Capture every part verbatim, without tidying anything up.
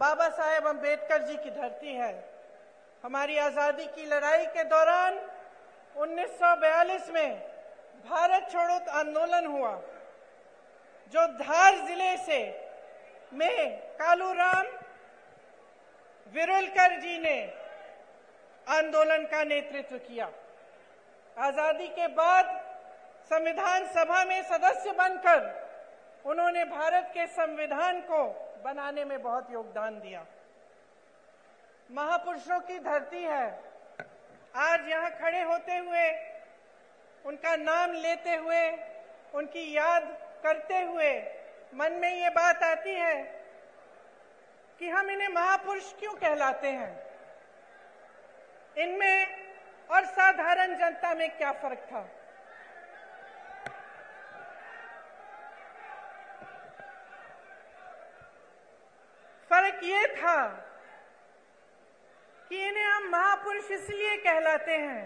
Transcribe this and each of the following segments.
बाबा साहेब अम्बेडकर जी की धरती है। हमारी आजादी की लड़ाई के दौरान उन्नीस सौ बयालीस में भारत छोड़ो आंदोलन हुआ, जो धार जिले से में कालू राम विरुलकर जी ने आंदोलन का नेतृत्व किया। आजादी के बाद संविधान सभा में सदस्य बनकर उन्होंने भारत के संविधान को बनाने में बहुत योगदान दिया। महापुरुषों की धरती है। आज यहाँ खड़े होते हुए, उनका नाम लेते हुए, उनकी याद करते हुए मन में ये बात आती है कि हम इन्हें महापुरुष क्यों कहलाते हैं। इनमें और साधारण जनता में क्या फर्क था? फर्क ये था कि इन्हें हम महापुरुष इसलिए कहलाते हैं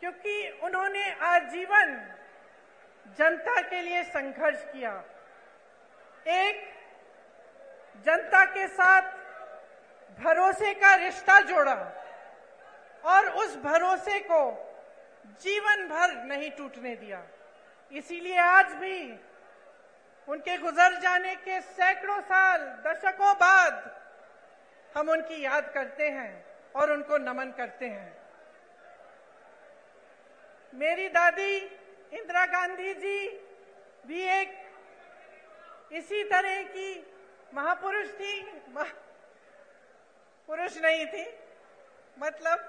क्योंकि उन्होंने आजीवन जनता के लिए संघर्ष किया, एक जनता के साथ भरोसे का रिश्ता जोड़ा और उस भरोसे को जीवन भर नहीं टूटने दिया। इसीलिए आज भी उनके गुजर जाने के सैकड़ों साल, दशकों बाद हम उनकी याद करते हैं और उनको नमन करते हैं। मेरी दादी इंदिरा गांधी जी भी एक इसी तरह की महापुरुष थी, पुरुष नहीं थी, मतलब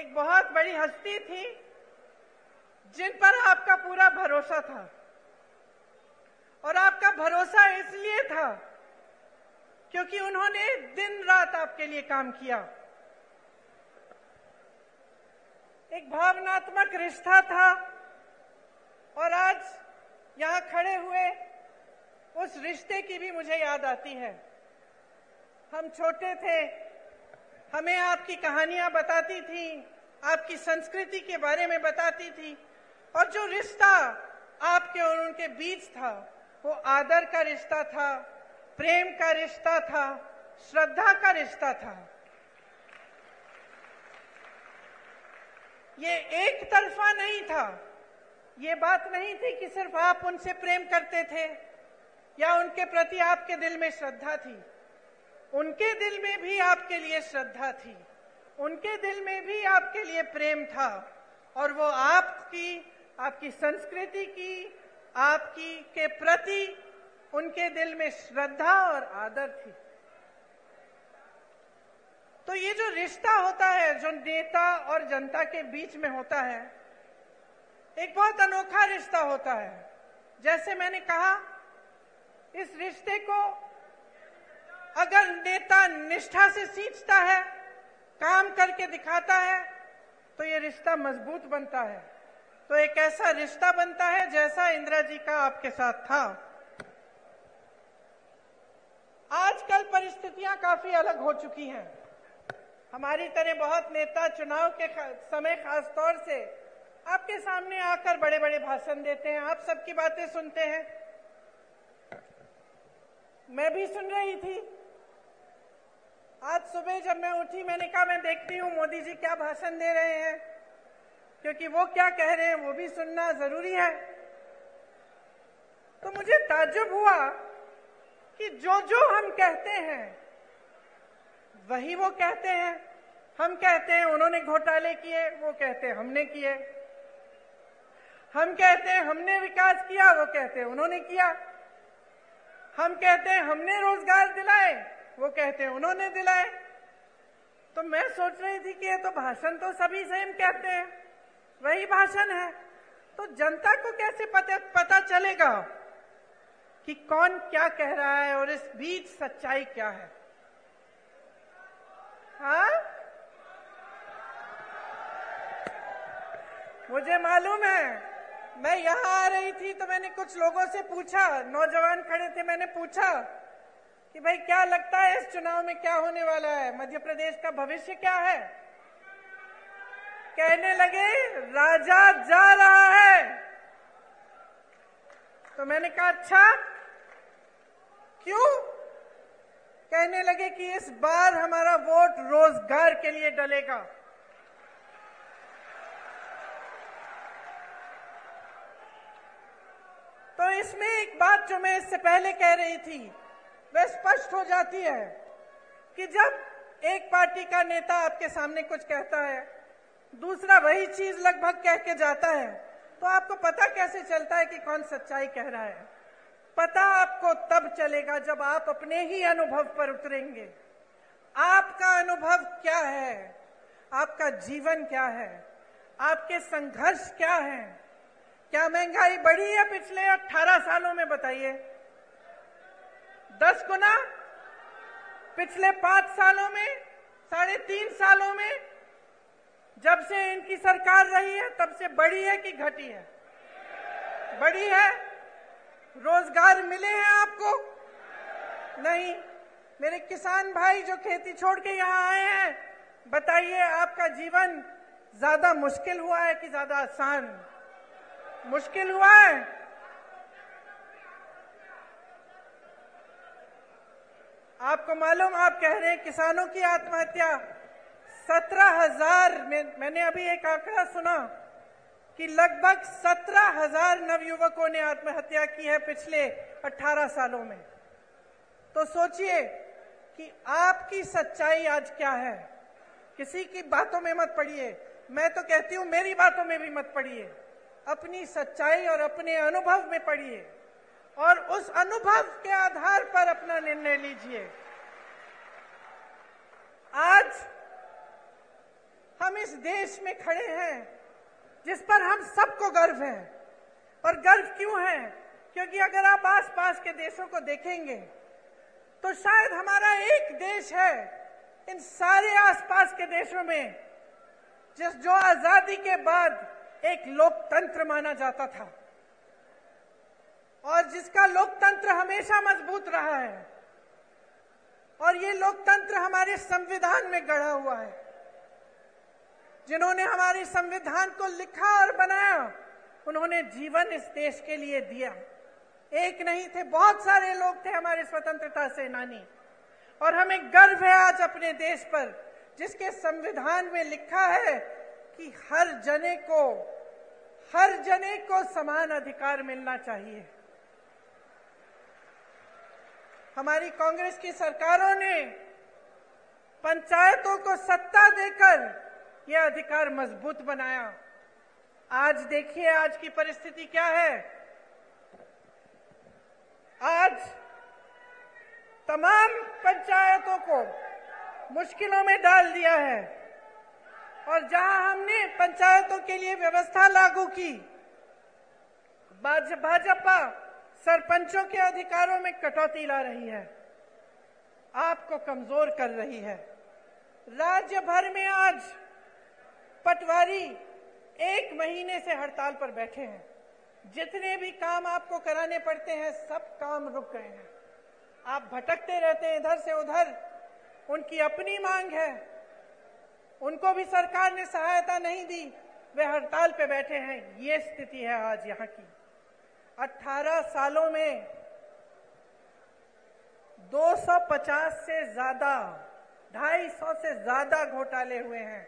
एक बहुत बड़ी हस्ती थी जिन पर आपका पूरा भरोसा था। और आपका भरोसा इसलिए था क्योंकि उन्होंने दिन रात आपके लिए काम किया। एक भावनात्मक रिश्ता था और आज यहाँ खड़े हुए उस रिश्ते की भी मुझे याद आती है। हम छोटे थे, हमें आपकी कहानियां बताती थी, आपकी संस्कृति के बारे में बताती थी, और जो रिश्ता आपके और उनके बीच था वो आदर का रिश्ता था, प्रेम का रिश्ता था, श्रद्धा का रिश्ता था। ये एक तरफा नहीं था। ये बात नहीं थी कि सिर्फ आप उनसे प्रेम करते थे या उनके प्रति आपके दिल में श्रद्धा थी, उनके दिल में भी आपके लिए श्रद्धा थी, उनके दिल में भी आपके लिए प्रेम था, और वो आपकी आपकी संस्कृति की, आपकी के प्रति उनके दिल में श्रद्धा और आदर थी। तो ये जो रिश्ता होता है, जो नेता और जनता के बीच में होता है, एक बहुत अनोखा रिश्ता होता है। जैसे मैंने कहा, इस रिश्ते को अगर नेता निष्ठा से सींचता है, काम करके दिखाता है, तो ये रिश्ता मजबूत बनता है। तो एक ऐसा रिश्ता बनता है जैसा इंदिरा जी का आपके साथ था। आजकल परिस्थितियां काफी अलग हो चुकी हैं। हमारी तरह बहुत नेता चुनाव के समय खास तौर से आपके सामने आकर बड़े बड़े भाषण देते हैं, आप सबकी बातें सुनते हैं। मैं भी सुन रही थी। आज सुबह जब मैं उठी, मैंने कहा मैं देखती हूँ मोदी जी क्या भाषण दे रहे हैं, क्योंकि वो क्या कह रहे हैं वो भी सुनना जरूरी है। तो मुझे ताज्जुब हुआ कि जो जो हम कहते हैं वही वो कहते हैं। हम कहते हैं उन्होंने घोटाले किए, वो कहते हैं हमने किए। हम कहते हैं हमने विकास किया, वो कहते हैं उन्होंने किया। हम कहते हैं हमने रोजगार दिलाए, वो कहते हैं उन्होंने दिलाए। तो मैं सोच रही थी कि ये तो भाषण तो सभी सेम कहते हैं, वही भाषण है। तो जनता को कैसे पता, पता चलेगा कि कौन क्या कह रहा है और इस बीच सच्चाई क्या है? हाँ, मुझे मालूम है। मैं यहाँ आ रही थी तो मैंने कुछ लोगों से पूछा, नौजवान खड़े थे, मैंने पूछा कि भाई क्या लगता है इस चुनाव में क्या होने वाला है, मध्य प्रदेश का भविष्य क्या है? कहने लगे राजा जा रहा है। तो मैंने कहा अच्छा क्यों? कहने लगे कि इस बार हमारा वोट रोजगार के लिए डलेगा। तो इसमें एक बात जो मैं इससे पहले कह रही थी वह स्पष्ट हो जाती है कि जब एक पार्टी का नेता आपके सामने कुछ कहता है, दूसरा वही चीज लगभग कह के जाता है, तो आपको पता कैसे चलता है कि कौन सच्चाई कह रहा है? पता आपको तब चलेगा जब आप अपने ही अनुभव पर उतरेंगे। आपका अनुभव क्या है, आपका जीवन क्या है, आपके संघर्ष क्या है? क्या महंगाई बढ़ी है पिछले अठारह सालों में? बताइए, दस गुना पिछले पांच सालों में, साढ़े तीन सालों में, जब से इनकी सरकार रही है तब से बढ़ी है कि घटी है? बढ़ी है। रोजगार मिले हैं आपको? नहीं। मेरे किसान भाई जो खेती छोड़ के यहाँ आए हैं, बताइए आपका जीवन ज्यादा मुश्किल हुआ है कि ज्यादा आसान? मुश्किल हुआ है। आपको मालूम, आप कह रहे हैं किसानों की आत्महत्या सत्रह हजार में, मैंने अभी एक आंकड़ा सुना कि लगभग सत्रह हजार नवयुवकों ने आत्महत्या की है पिछले अठारह सालों में। तो सोचिए कि आपकी सच्चाई आज क्या है। किसी की बातों में मत पड़िए, मैं तो कहती हूँ मेरी बातों में भी मत पड़िए, अपनी सच्चाई और अपने अनुभव में पड़िए और उस अनुभव के आधार पर अपना निर्णय लीजिए। आज हम इस देश में खड़े हैं जिस पर हम सबको गर्व है। और गर्व क्यों है? क्योंकि अगर आप आसपास के देशों को देखेंगे तो शायद हमारा एक देश है इन सारे आसपास के देशों में जिस जो आजादी के बाद एक लोकतंत्र माना जाता था और जिसका लोकतंत्र हमेशा मजबूत रहा है और ये लोकतंत्र हमारे संविधान में गढ़ा हुआ है। जिन्होंने हमारे संविधान को लिखा और बनाया उन्होंने जीवन इस देश के लिए दिया। एक नहीं थे, बहुत सारे लोग थे हमारे स्वतंत्रता सेनानी और हमें गर्व है आज अपने देश पर जिसके संविधान में लिखा है कि हर जने को हर जने को समान अधिकार मिलना चाहिए। हमारी कांग्रेस की सरकारों ने पंचायतों को सत्ता देकर यह अधिकार मजबूत बनाया। आज देखिए आज की परिस्थिति क्या है। आज तमाम पंचायतों को मुश्किलों में डाल दिया है और जहां हमने पंचायतों के लिए व्यवस्था लागू की, भाजपा सरपंचों के अधिकारों में कटौती ला रही है, आपको कमजोर कर रही है। राज्य भर में आज पटवारी एक महीने से हड़ताल पर बैठे हैं। जितने भी काम आपको कराने पड़ते हैं सब काम रुक गए हैं। आप भटकते रहते हैं इधर से उधर। उनकी अपनी मांग है, उनको भी सरकार ने सहायता नहीं दी, वे हड़ताल पे बैठे हैं। ये स्थिति है आज यहाँ की। अठारह सालों में दो सौ पचास से ज्यादा, ढाई सौ से ज्यादा घोटाले हुए हैं।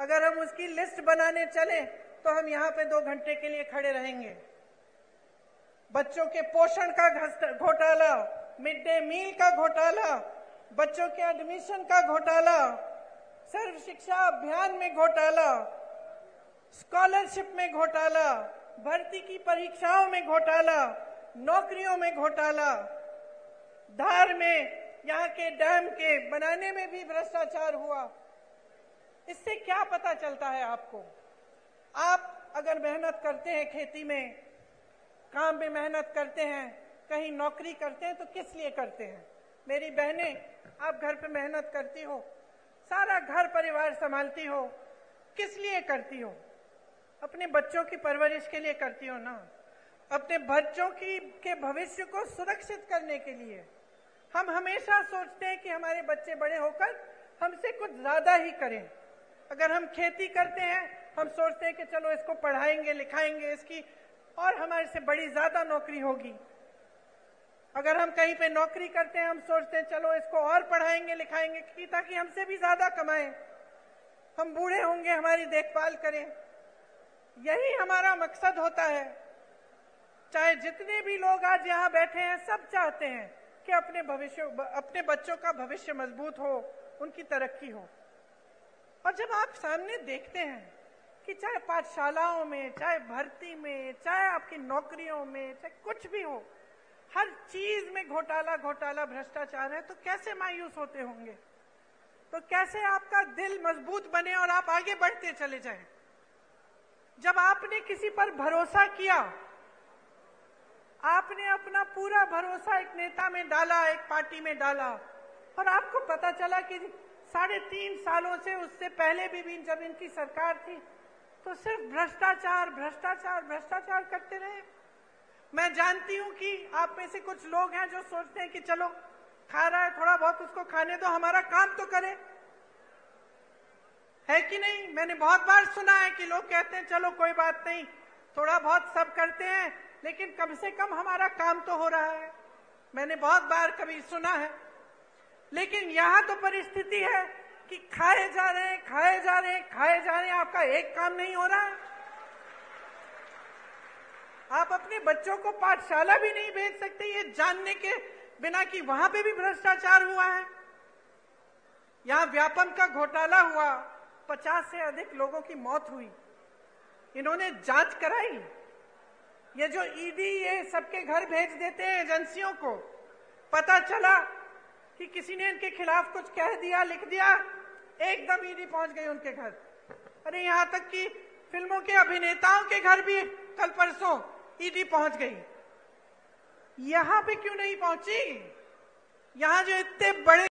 अगर हम उसकी लिस्ट बनाने चले तो हम यहाँ पे दो घंटे के लिए खड़े रहेंगे। बच्चों के पोषण का घोटाला, मिड डे मील का घोटाला, बच्चों के एडमिशन का घोटाला, सर्व शिक्षा अभियान में घोटाला, स्कॉलरशिप में घोटाला, भर्ती की परीक्षाओं में घोटाला, नौकरियों में घोटाला, धार में यहाँ के डैम के बनाने में भी भ्रष्टाचार हुआ। इससे क्या पता चलता है आपको? आप अगर मेहनत करते हैं, खेती में काम में मेहनत करते हैं, कहीं नौकरी करते हैं तो किस लिए करते हैं? मेरी बहनें, आप घर पे मेहनत करती हो, सारा घर परिवार संभालती हो, किस लिए करती हो? अपने बच्चों की परवरिश के लिए करती हो ना, अपने बच्चों की के भविष्य को सुरक्षित करने के लिए। हम हमेशा सोचते हैं कि हमारे बच्चे बड़े होकर हमसे कुछ ज्यादा ही करें। अगर हम खेती करते हैं हम सोचते हैं कि चलो इसको पढ़ाएंगे लिखाएंगे इसकी और हमारे से बड़ी ज्यादा नौकरी होगी। अगर हम कहीं पे नौकरी करते हैं, हम सोचते हैं चलो इसको और पढ़ाएंगे लिखाएंगे कि ताकि हमसे भी ज्यादा कमाएं, हम बूढ़े होंगे, हमारी देखभाल करें। यही हमारा मकसद होता है। चाहे जितने भी लोग आज यहाँ बैठे हैं, सब चाहते हैं कि अपने भविष्य अपने बच्चों का भविष्य मजबूत हो, उनकी तरक्की हो। और जब आप सामने देखते हैं कि चाहे पाठशालाओं में, चाहे भर्ती में, चाहे आपकी नौकरियों में, चाहे कुछ भी हो, हर चीज में घोटाला घोटाला भ्रष्टाचार है, तो कैसे मायूस होते होंगे, तो कैसे आपका दिल मजबूत बने और आप आगे बढ़ते चले जाएं। जब आपने किसी पर भरोसा किया, आपने अपना पूरा भरोसा एक नेता में डाला, एक पार्टी में डाला, और आपको पता चला कि साढ़े तीन सालों से, उससे पहले भी, भी जब इनकी सरकार थी तो सिर्फ भ्रष्टाचार भ्रष्टाचार भ्रष्टाचार करते रहे। मैं जानती हूं कि आप में से कुछ लोग हैं जो सोचते हैं कि चलो खा रहा है, थोड़ा बहुत उसको खाने दो, हमारा काम तो करे, है कि नहीं। मैंने बहुत बार सुना है कि लोग कहते हैं चलो कोई बात नहीं, थोड़ा बहुत सब करते हैं, लेकिन कम से कम हमारा काम तो हो रहा है। मैंने बहुत बार कभी सुना है। लेकिन यहाँ तो परिस्थिति है कि खाए जा रहे हैं, खाए जा रहे हैं, खाए जा रहे हैं, आपका एक काम नहीं हो रहा है। आप अपने बच्चों को पाठशाला भी नहीं भेज सकते ये जानने के बिना कि वहां पे भी भ्रष्टाचार हुआ है। यहाँ व्यापम का घोटाला हुआ, पचास से अधिक लोगों की मौत हुई। इन्होंने जांच कराई। ये जो ईडी ये सबके घर भेज देते हैं एजेंसियों को, पता चला कि किसी ने इनके खिलाफ कुछ कह दिया, लिख दिया, एकदम ईडी पहुंच गई उनके घर। अरे यहाँ तक कि फिल्मों के अभिनेताओं के घर भी कल परसों ईडी पहुंच गई। यहाँ पे क्यों नहीं पहुंची? यहाँ जो इतने बड़े